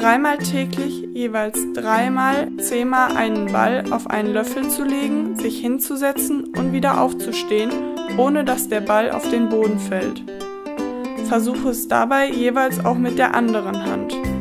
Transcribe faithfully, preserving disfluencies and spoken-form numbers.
Dreimal täglich jeweils dreimal, zehnmal einen Ball auf einen Löffel zu legen, sich hinzusetzen und wieder aufzustehen, ohne dass der Ball auf den Boden fällt. Versuche es dabei jeweils auch mit der anderen Hand.